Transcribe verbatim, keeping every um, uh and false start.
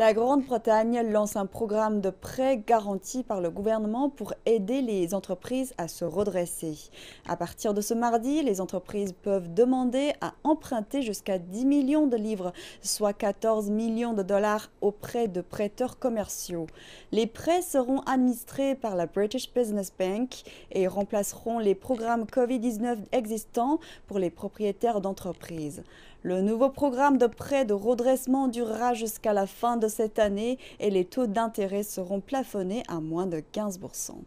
La Grande-Bretagne lance un programme de prêts garantis par le gouvernement pour aider les entreprises à se redresser. À partir de ce mardi, les entreprises peuvent demander à emprunter jusqu'à dix millions de livres, soit quatorze millions de dollars auprès de prêteurs commerciaux. Les prêts seront administrés par la British Business Bank et remplaceront les programmes Covid dix-neuf existants pour les propriétaires d'entreprises. Le nouveau programme de prêts de redressement durera jusqu'à la fin de cette année et les taux d'intérêt seront plafonnés à moins de quinze pour cent.